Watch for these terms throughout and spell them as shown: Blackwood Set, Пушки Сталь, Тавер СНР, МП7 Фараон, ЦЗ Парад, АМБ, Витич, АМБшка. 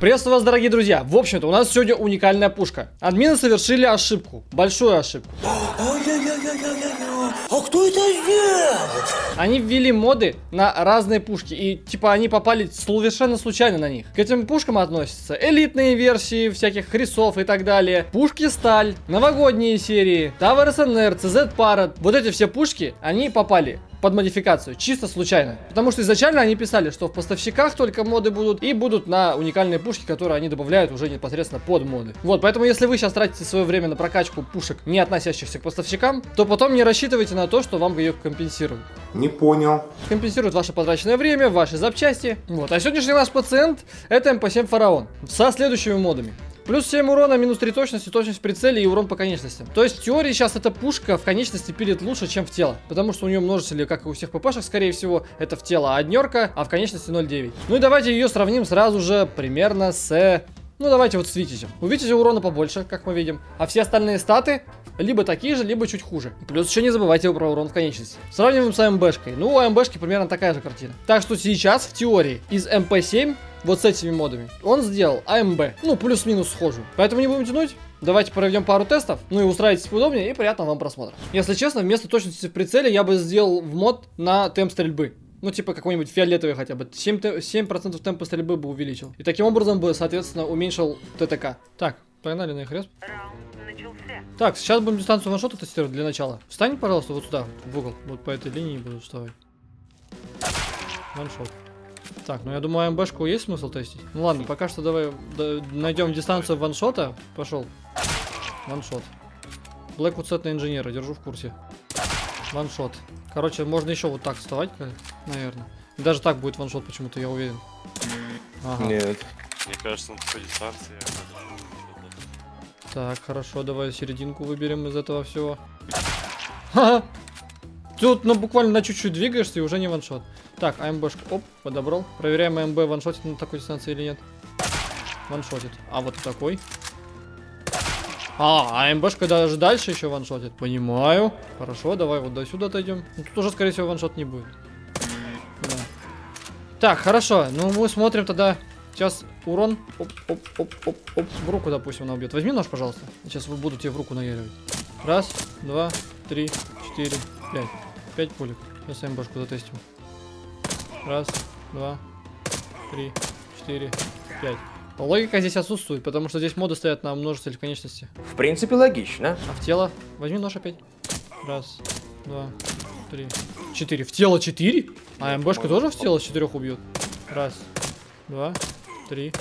Приветствую вас, дорогие друзья. В общем-то, у нас сегодня уникальная пушка. Админы совершили ошибку. Большую ошибку. А кто это сделал? Они ввели моды на разные пушки. И типа они попали совершенно случайно на них. К этим пушкам относятся элитные версии всяких хрисов и так далее. Пушки Сталь, новогодние серии, Тавер СНР, ЦЗ Парад. Вот эти все пушки, они попали под модификацию, чисто случайно. Потому что изначально они писали, что в поставщиках только моды будут, и будут на уникальные пушки, которые они добавляют уже непосредственно под моды. Вот, поэтому если вы сейчас тратите свое время на прокачку пушек, не относящихся к поставщикам, то потом не рассчитывайте на то, что вам ее компенсируют. Не понял. Компенсируют ваше потраченное время, ваши запчасти. Вот, а сегодняшний наш пациент — это МП7 Фараон со следующими модами. Плюс 7 урона, минус 3 точности, точность в прицеле и урон по конечностям. То есть в теории сейчас эта пушка в конечности пилит лучше, чем в тело. Потому что у нее множители, как и у всех ППшек, скорее всего, это в тело однерка, а в конечности 0,9. Ну и давайте ее сравним сразу же примерно с... Ну давайте вот с Витичем. У Витича урона побольше, как мы видим. А все остальные статы либо такие же, либо чуть хуже. Плюс еще не забывайте про урон в конечности. Сравниваем с АМБшкой. Ну, у АМБшки примерно такая же картина. Так что сейчас в теории из МП7... Вот с этими модами он сделал АМБ. Ну, плюс-минус схожую. Поэтому не будем тянуть. Давайте проведем пару тестов. Ну и устраивайтесь поудобнее. И приятного вам просмотра. Если честно, вместо точности в прицеле я бы сделал в мод на темп стрельбы. Ну, типа какой-нибудь фиолетовый хотя бы. 7% темпа стрельбы бы увеличил. И таким образом бы, соответственно, уменьшил ТТК. Так, погнали на их респ. Так, сейчас будем дистанцию ваншота тестировать для начала. Встань, пожалуйста, вот сюда, вот в угол. Вот по этой линии буду вставать. Ваншот. Так, ну я думаю, АМБшку есть смысл тестить? Ну ладно, пока что давай найдем дистанцию ваншота. Пошел. Ваншот. Blackwood Set на инженера, держу в курсе. Ваншот. Короче, можно еще вот так вставать, наверное. Даже так будет ваншот почему-то, я уверен. Ага. Нет. Мне кажется, он по дистанции. Так, хорошо, давай серединку выберем из этого всего. Ха-ха! Тут ну, буквально на чуть-чуть двигаешься и уже не ваншот. Так, АМБшка. Оп, подобрал. Проверяем, АМБ ваншотит на такой дистанции или нет. Ваншотит. А вот такой. А АМБшка даже дальше еще ваншотит. Понимаю. Хорошо, давай вот до сюда отойдем. Ну, тут уже, скорее всего, ваншот не будет. Да. Так, хорошо. Ну, мы смотрим тогда. Сейчас урон. Оп, оп, оп, оп, оп. В руку, допустим, она убьет. Возьми нож, пожалуйста. Сейчас буду тебе в руку наяривать. Раз, два, три, четыре, пять. 5 пулек. Сейчас АМБшку затестим. Раз, два, три, четыре, пять. Логика здесь отсутствует, потому что здесь моды стоят на множитель в конечности. В принципе, логично. А в тело? Возьми нож опять. Раз, два, три, четыре. В тело 4? А АМБшка тоже в тело с 4 убьет? Раз, два, три,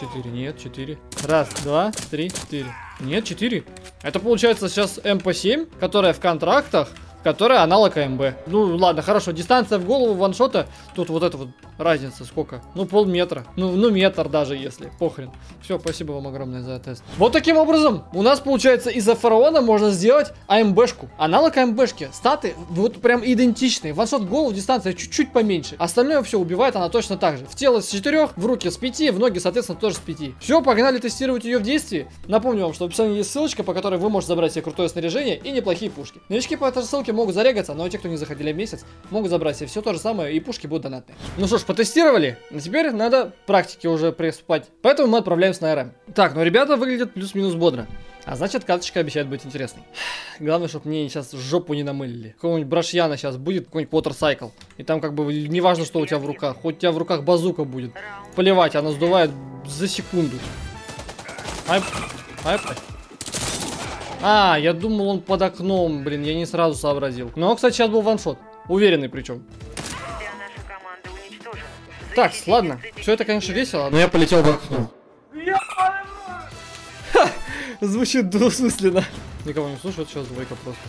четыре. Нет, 4. Раз, два, три, 4. Нет, 4. Это получается сейчас МП7, которая в контрактах, которая аналог АМБ. Ну ладно, хорошо, дистанция в голову ваншота, тут вот эта вот разница сколько? Ну полметра, ну метр даже если, похрен. Все, спасибо вам огромное за тест. Вот таким образом у нас получается из-за Фараона можно сделать АМБшку. Аналог АМБшки, статы вот прям идентичные. Ваншот в голову, дистанция чуть-чуть поменьше. Остальное все убивает она точно так же. В тело с 4, в руки с 5, в ноги соответственно тоже с 5. Все, погнали тестировать ее в действии. Напомню вам, что в описании есть ссылочка, по которой вы можете забрать себе крутое снаряжение и неплохие пушки. Новички по этой ссылке могут зарегаться, но те, кто не заходили в месяц, могут забрать себе все то же самое, и пушки будут донатные. Ну что ж, потестировали, а теперь надо практики уже приступать. Поэтому мы отправляемся на РМ. Так, ну ребята выглядят плюс-минус бодро. А значит, карточка обещает быть интересной. Главное, чтобы мне сейчас жопу не намылили. Какого-нибудь Брашьяна сейчас будет, какой-нибудь Watercycle. И там как бы не важно, что у тебя в руках. Хоть у тебя в руках базука будет. Плевать, она сдувает за секунду. Айп, айп. А, я думал, он под окном, блин, я не сразу сообразил. Но, кстати, сейчас был ваншот, уверенный причем. Так, ладно, все это, конечно, весело, но я полетел в окно. Ха, звучит двусмысленно. Никого не слушают, сейчас двойка просто.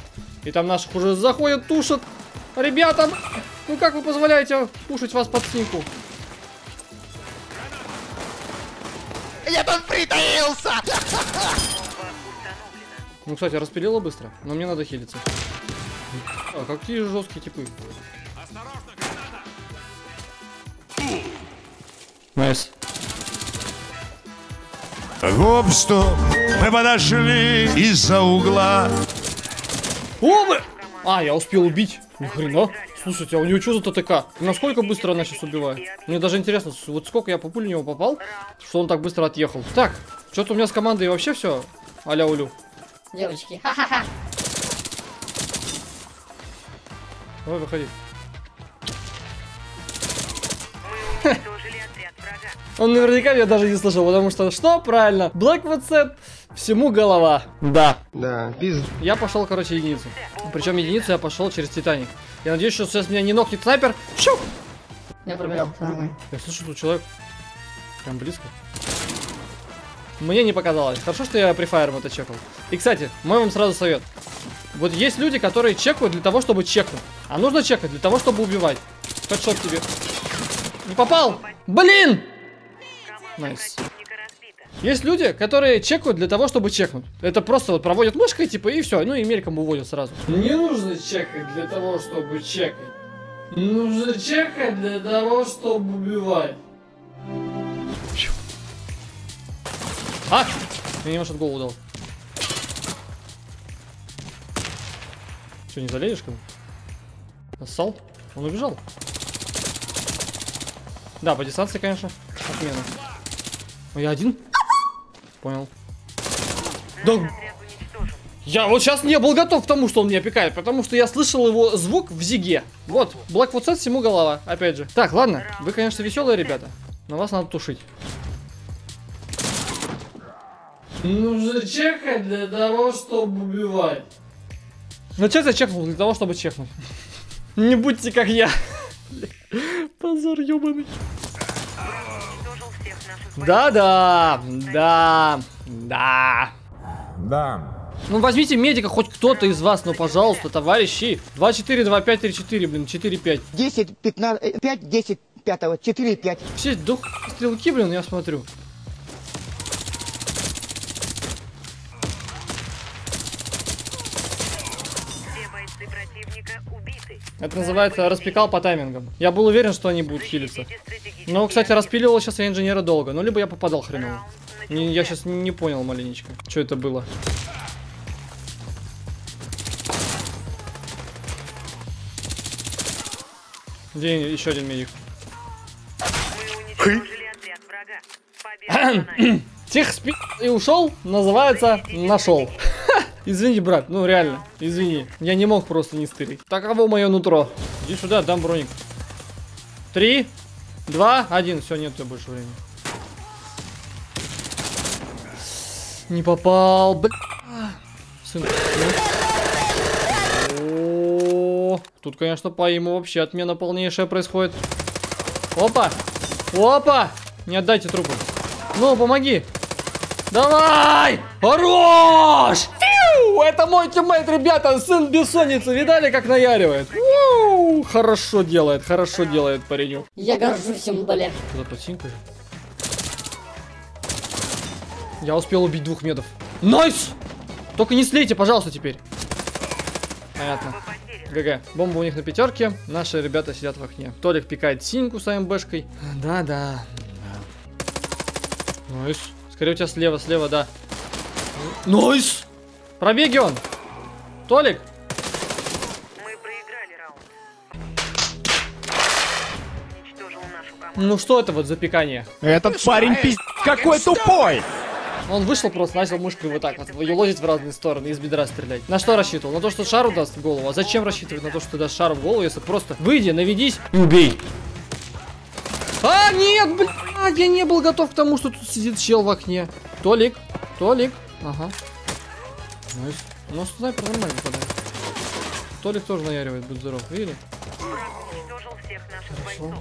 И там наших уже заходят, тушат. Ребята, ну как вы позволяете пушить вас под снимку? Я тут притаился! Ну, кстати, распилила быстро, но мне надо хилиться. А какие же жесткие типы. Найс. Гоп, стоп, мы подошли из-за угла. О, мы... А, я успел убить. Ни хрена. Слушайте, а у него что за ТТК? Насколько быстро она сейчас убивает? Мне даже интересно, вот сколько я по пуле в него попал, что он так быстро отъехал. Так, что-то у меня с командой вообще все а-ля улю. Девочки, ха-ха-ха. Давай, выходи. Он наверняка меня даже не слышал, потому что, что правильно, Blackwood Set, всему голова. Да. Да, пизд. Я пошел, короче, единицу. Причем единицу я пошел через Титаник. Я надеюсь, что сейчас меня не нокнет снайпер. Щу! Я пробежал. Я слышу, тут человек прям близко. Мне не показалось. Хорошо, что я префайером это чекал. И, кстати, мой вам сразу совет. Вот есть люди, которые чекают для того, чтобы чекнуть. А нужно чекать для того, чтобы убивать. Хэдшот тебе. Не попал? Блин! Найс. Есть люди, которые чекают для того, чтобы чекнуть. Это просто вот проводят мышкой, типа, и все. Ну и мельком уводят сразу. Не нужно чекать для того, чтобы чекать. Нужно чекать для того, чтобы убивать. А! Я немножко от голову дал. Что, не залезешь к нему? Нассал? Он убежал? Да, по дистанции, конечно. Отмена. Я один? Понял. Да. Я вот сейчас не был готов к тому, что он меня пикает, потому что я слышал его звук в зиге. Вот, Blackwood Set, всему голова, опять же. Так, ладно, вы, конечно, веселые ребята, но вас надо тушить. Нужно чекать для того, чтобы убивать. Ну, честно, я чекнул для того, чтобы чекнуть. Не будьте как я. Позор ёбаный. Да-да, да, да, да. Ну возьмите медика хоть кто-то из вас, ну пожалуйста, товарищи. 2-4, 2-5, 3-4, блин, 4-5. 10, 15, 5, 10, 5, 4, 5. Все, дух стрелки, блин, я смотрю. Это называется распекал по таймингам. Я был уверен, что они будут хилиться. Но, кстати, распиливал сейчас я инженера долго. Ну, либо я попадал хреново. Я сейчас не понял маленечко, что это было. Где еще один медик? Тихо спи... и ушел, называется «нашел». Извини, брат, ну реально, извини. Я не мог просто не стырить. Таково мое нутро. Иди сюда, дам броник. 3, 2, 1. Все, нет, у тебя больше времени. Не попал, бля. Сын. О-о-о. Тут, конечно, по ему вообще отмена полнейшая происходит. Опа! Опа! Не отдайте трупы. Ну, помоги! Давай! Хорош! Это мой тиммейт, ребята, сын бессонницы. Видали, как наяривает? Уу, хорошо делает паренек. Я горжусь им, блин. Куда пластинка? Я успел убить двух медов. Найс! Только не слейте, пожалуйста, теперь. Понятно. ГГ. Бомба у них на пятерке. Наши ребята сидят в окне. Толик пикает синьку с АМБшкой. Да-да. Найс. Скорее у тебя слева, да. Найс! Пробеги он! Толик! Мы проиграли раунд. Ну что это вот за пикание? Этот парень пиздец какой тупой! Он вышел просто, начал мышкой вот так вот елозить в разные стороны, из бедра стрелять. На что рассчитывал? На то, что шару даст в голову? А зачем рассчитывать на то, что ты дашь шару в голову, если просто выйди, наведись и убей? А, нет, блядь! Я не был готов к тому, что тут сидит чел в окне. Толик, ага. Найс. У нас снайпер нормально падает. Толик тоже наяривает, будь здоров, видели? Хорошо.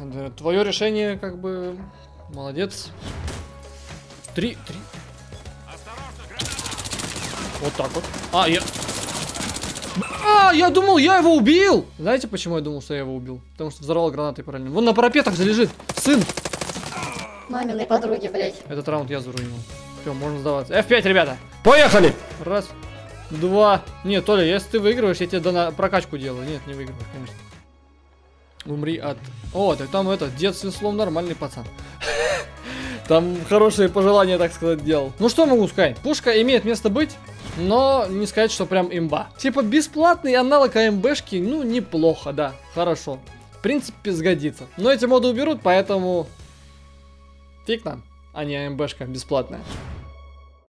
Да, твое решение, как бы, молодец. 3. Вот так вот. Я думал, я его убил! Знаете, почему я думал, что я его убил? Потому что взорвал гранатой параллельно. Вон на парапетах залежит, сын. Маминой подруги, блядь. Этот раунд я заруинил. Все, можно сдаваться. F5, ребята. Поехали! 1, 2. Нет, Толя, если ты выигрываешь, я тебе прокачку делаю. Нет, не выигрываешь, конечно. Умри от... О, так там этот дед с веслом нормальный пацан. Там хорошие пожелания, так сказать, делал. Ну что могу сказать? Пушка имеет место быть. но не сказать, что прям имба. Типа бесплатный аналог АМБшки, ну неплохо, да, хорошо. В принципе сгодится. Но эти моды уберут, поэтому фиг нам, а не АМБшка бесплатная.